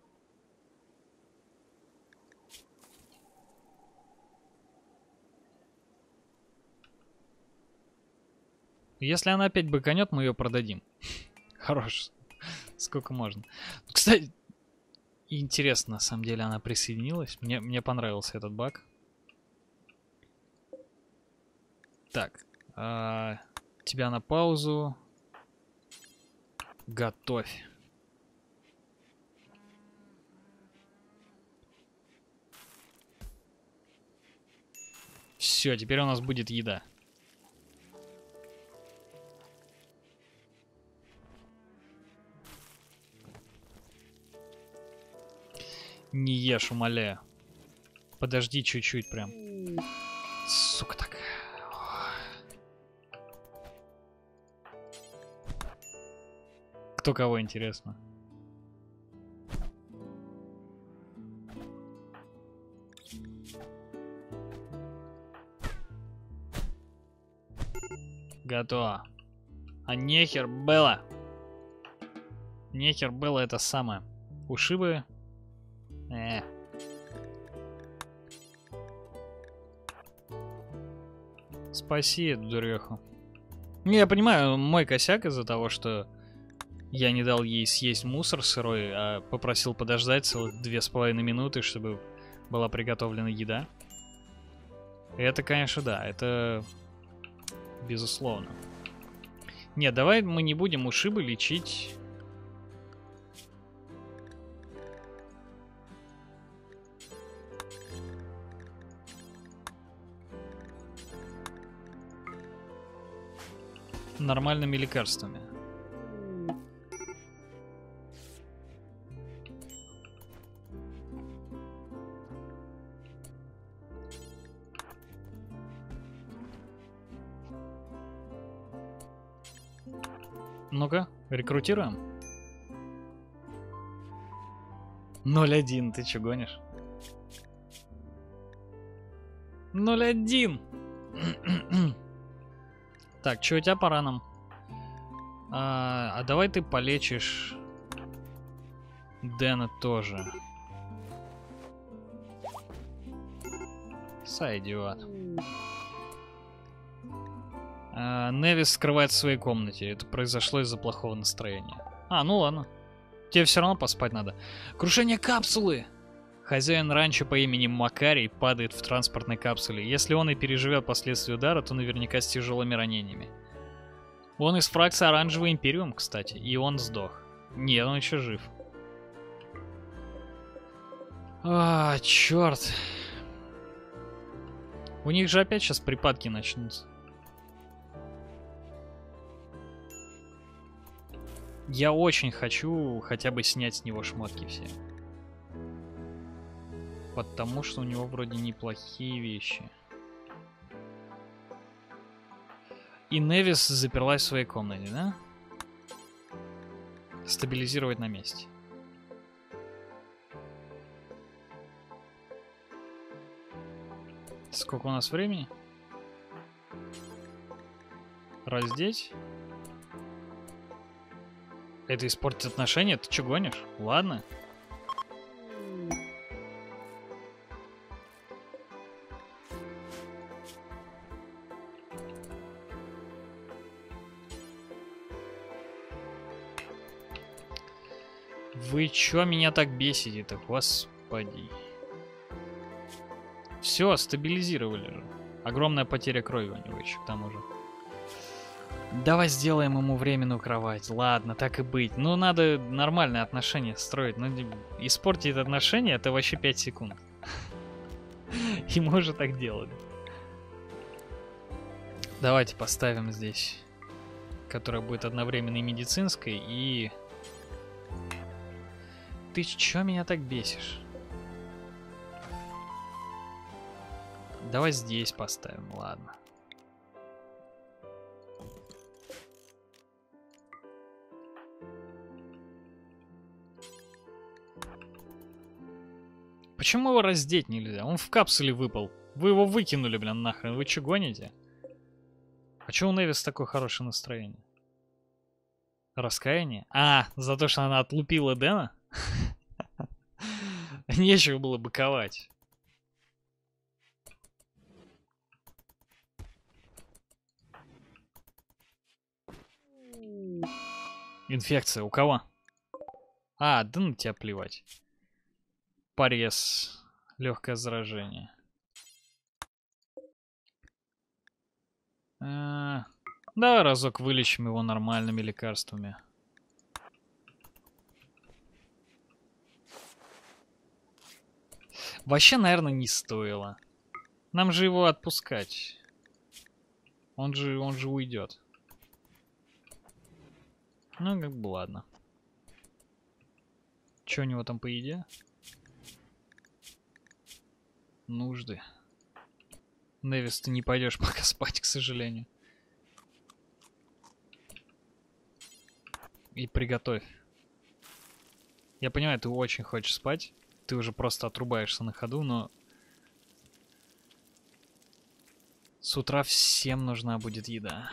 Если она опять быканет, мы ее продадим. Хорош. Сколько можно. Кстати, интересно, на самом деле она присоединилась. Мне понравился этот баг. Так. Тебя на паузу. Готовь. Все, теперь у нас будет еда. Не ешь, умоляю. Подожди чуть-чуть прям. Сука такая. Кто кого, интересно? Готово. А нехер было. Нехер было это самое. Ушибы. Спаси эту дуреху. Я понимаю, мой косяк из-за того, что я не дал ей съесть мусор сырой, а попросил подождать целых 2,5 минуты, чтобы была приготовлена еда. Это, конечно, да, это безусловно. Нет, давай мы не будем ушибы лечить. Нормальными лекарствами. Ну-ка, рекрутируем. 0-1, ты че гонишь? 0-1. Так, что у тебя по ранам? А давай ты полечишь Дэна тоже. Сойдет. Невис скрывается в своей комнате. Это произошло из-за плохого настроения. Ну ладно. Тебе все равно поспать надо. Крушение капсулы! Хозяин ранчо по имени Макарий падает в транспортной капсуле. Если он и переживет последствия удара, то наверняка с тяжелыми ранениями. Он из фракции Оранжевый Империум, кстати, и он сдох. Нет, он еще жив. Черт. У них же опять сейчас припадки начнутся. Я очень хочу хотя бы снять с него шмотки все. Потому что у него вроде неплохие вещи. И Невис заперлась в своей комнате, да? Стабилизировать на месте. Сколько у нас времени? Раздеть? Это испортит отношения? Ты че гонишь? Ладно. Вы чё меня так бесите-то, господи? Все, стабилизировали же. Огромная потеря крови у него еще, к тому же. Давай сделаем ему временную кровать. Ладно, так и быть. Ну, надо нормальные отношения строить. Ну, испортить отношения, это вообще 5 секунд. Ему уже так делали. Давайте поставим здесь, которая будет одновременно и медицинской, и... Ты чё меня так бесишь? Давай здесь поставим, ладно. Почему его раздеть нельзя? Он в капсуле выпал. Вы его выкинули, блин, нахрен. Вы чё гоните? А чё у Невис такое хорошее настроение? Раскаяние? А, за то, что она отлупила Дэна? Нечего было быковать. Инфекция у кого? А, да на тебя плевать. Порез. Легкое заражение. Да, разок вылечим его нормальными лекарствами. Вообще, наверное, не стоило. Нам же его отпускать. Он же уйдет. Ну, как бы ладно. Че у него там по еде? Нужды. Невис, ты не пойдешь пока спать, к сожалению. И приготовь. Я понимаю, ты очень хочешь спать. Ты уже просто отрубаешься на ходу, но... С утра всем нужна будет еда.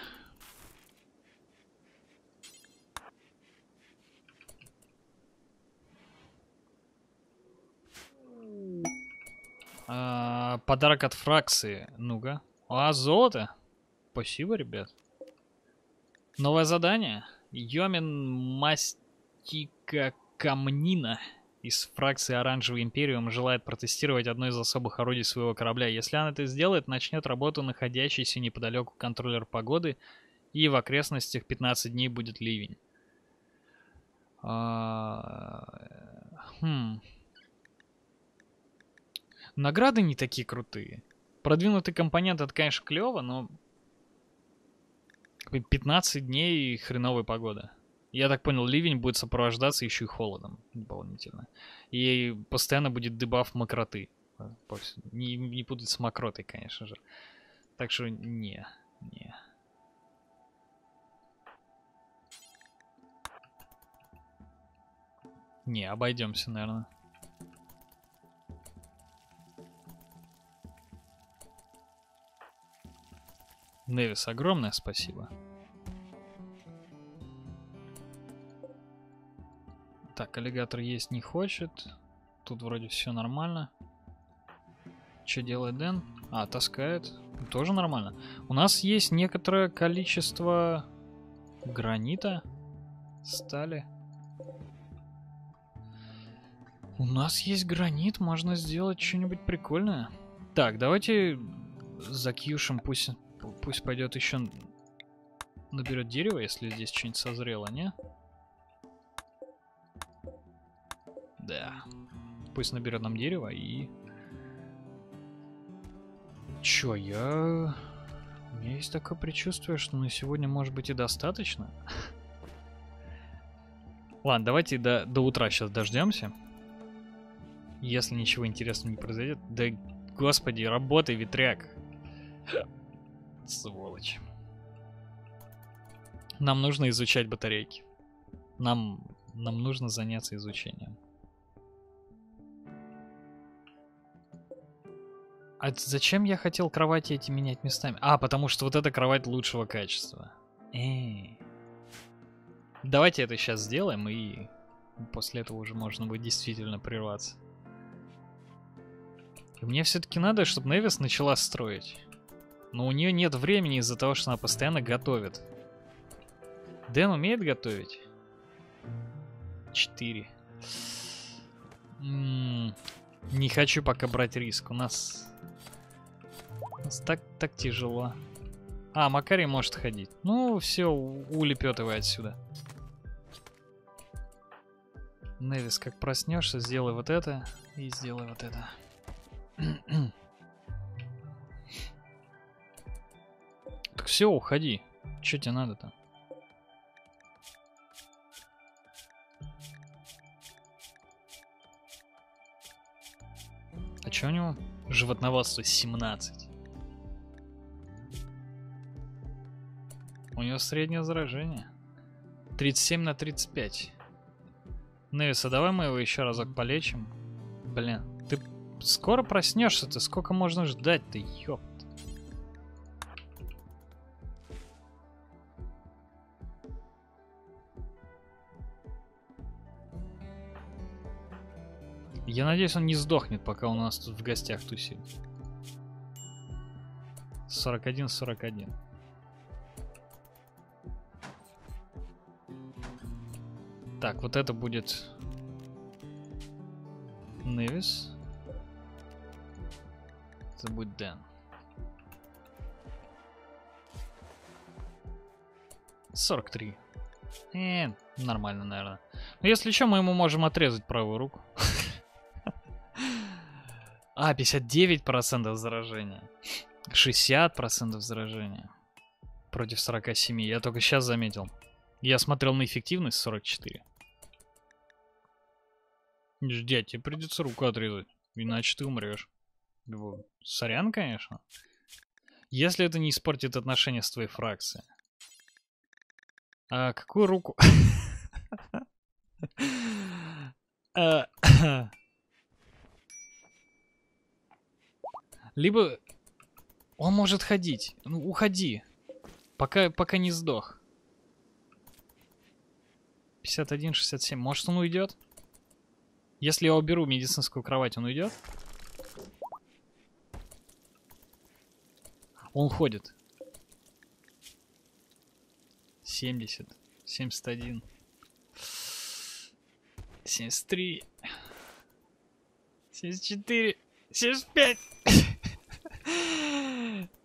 Подарок от фракции. Ну-ка. А, золото. Спасибо, ребят. Новое задание. Йомин Мастика Камнина из фракции Оранжевый Империум желает протестировать одно из особых орудий своего корабля. Если она это сделает, начнет работу находящийся неподалеку контроллер погоды, и в окрестностях 15 дней будет ливень. Награды не такие крутые. Продвинутый компонент, это, конечно, клево, но... 15 дней и хреновая погода. Я так понял, ливень будет сопровождаться еще и холодом дополнительно. И постоянно будет дебаф мокроты. Не путать с мокротой, конечно же. Так что не. Не, обойдемся, наверное. Невис, огромное спасибо. Так, аллигатор есть не хочет. Тут вроде все нормально. Что делает Дэн? А, таскает. Тоже нормально. У нас есть некоторое количество гранита, стали. У нас есть гранит, можно сделать что-нибудь прикольное. Так, давайте закьюшим, пусть пойдет еще наберет дерево, если здесь что-нибудь созрело, не? Да. Пусть наберет нам дерево и... Чё, я... У меня есть такое предчувствие, что на сегодня может быть и достаточно. Ладно, давайте до утра сейчас дождемся. Если ничего интересного не произойдет. Да, господи, работай, ветряк. Сволочь. Нам нужно изучать батарейки. Нам нужно заняться изучением. А зачем я хотел кровати эти менять местами? А, потому что вот эта кровать лучшего качества. Давайте это сейчас сделаем, и после этого уже можно будет действительно прерваться. И мне все-таки надо, чтобы Невис начала строить. Но у нее нет времени из-за того, что она постоянно готовит. Дэн умеет готовить? 4. Не хочу пока брать риск. У нас Так тяжело. А, Макарий может ходить. Ну, все, улепетывай отсюда. Невис, как проснешься, сделай вот это и сделай вот это. Так все, уходи. Че тебе надо-то? А че у него? Животноводство 17. У него среднее заражение. 37 на 35. Невис, а давай мы его еще разок полечим. Блин, ты скоро проснешься-то? Сколько можно ждать-то, ёпт. Я надеюсь, он не сдохнет, пока у нас тут в гостях тусит. 41-41. Так, вот это будет Невис. Это будет Дэн. — 43. Нормально, наверное. Но если что, мы ему можем отрезать правую руку. А, 59% заражения. 60% заражения. Против 47. Я только сейчас заметил. Я смотрел на эффективность 44. Ждать, тебе придется руку отрезать, иначе ты умрешь. Сорян, конечно. Если это не испортит отношения с твоей фракцией. А какую руку? Либо он может ходить. Ну, уходи. Пока не сдох. 51-67. Может, он уйдет? Если я уберу медицинскую кровать, он уйдет? Он ходит. 70. 71. 73. 74. 75.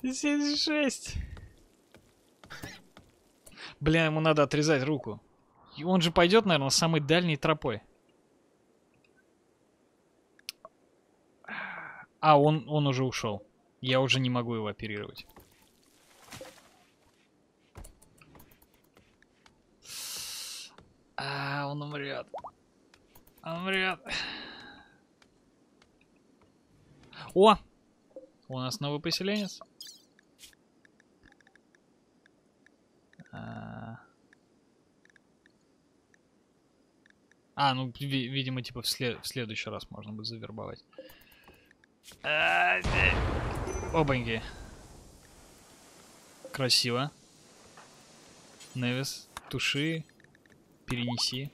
76. Бля, ему надо отрезать руку. И он же пойдет, наверное, самой дальней тропой. А, он уже ушел. Я уже не могу его оперировать. А, он умрет. Он умрет. О! У нас новый поселенец. А, ну, видимо, типа в следующий раз можно будет завербовать. Обаньки. Красиво. Невис, туши. Перенеси.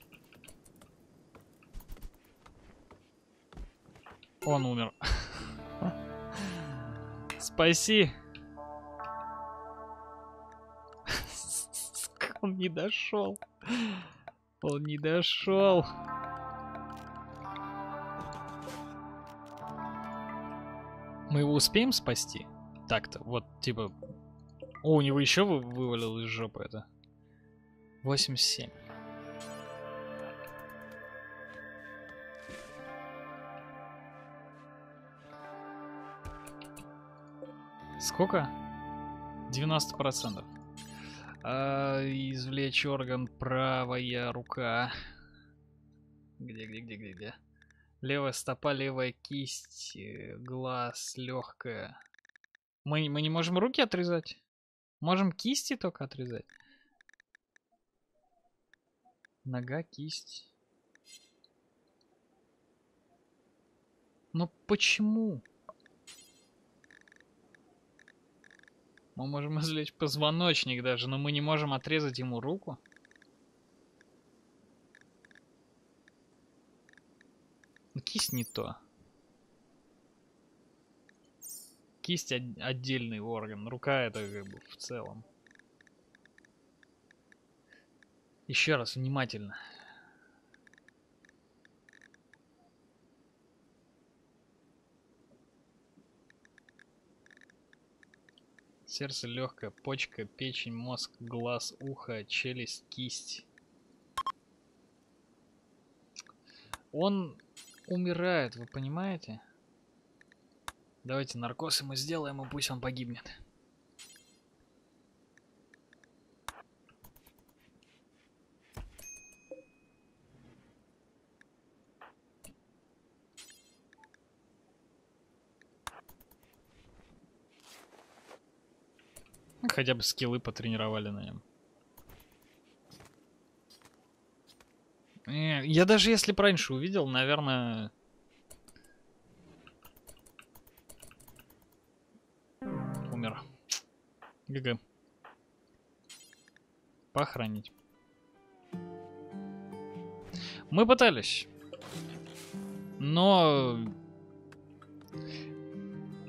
Он умер. Спаси. Он не дошел. Он не дошел. Мы его успеем спасти? Так-то, вот, типа... О, у него еще вывалил из жопы это. 87. Сколько? 90%. Извлечь орган, правая рука. Где? Левая стопа, левая кисть, глаз, легкая. Мы не можем руки отрезать? Можем кисти только отрезать? Нога, кисть. Но почему? Мы можем извлечь позвоночник даже, но мы не можем отрезать ему руку. Кисть не то. Кисть отдельный орган, рука это как бы в целом. Еще раз внимательно. Сердце, легкое, почка, печень, мозг, глаз, ухо, челюсть, кисть. Он умирает, вы понимаете? Давайте наркоз ему сделаем, и пусть он погибнет. Хотя бы скиллы потренировали на нем. Я даже если бы раньше увидел, наверное... Умер. ГГ. Похоронить. Мы пытались. Но...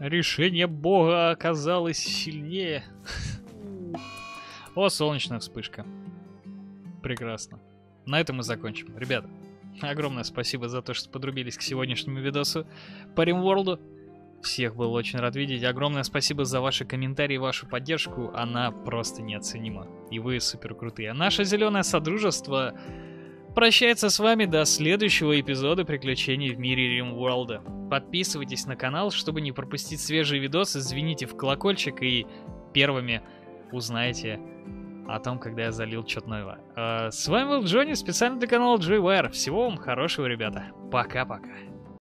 решение Бога оказалось сильнее. О, солнечная вспышка. Прекрасно. На этом мы закончим. Ребята, огромное спасибо за то, что подрубились к сегодняшнему видосу по RimWorld. Всех был очень рад видеть. Огромное спасибо за ваши комментарии, вашу поддержку. Она просто неоценима. И вы супер крутые. А наше зеленое содружество прощается с вами до следующего эпизода приключений в мире RimWorld. Подписывайтесь на канал, чтобы не пропустить свежие видосы. Звоните в колокольчик и первыми узнаете о том, когда я залил что-то новое. С вами был Джонни, специально для канала JoyWire. Всего вам хорошего, ребята. Пока-пока.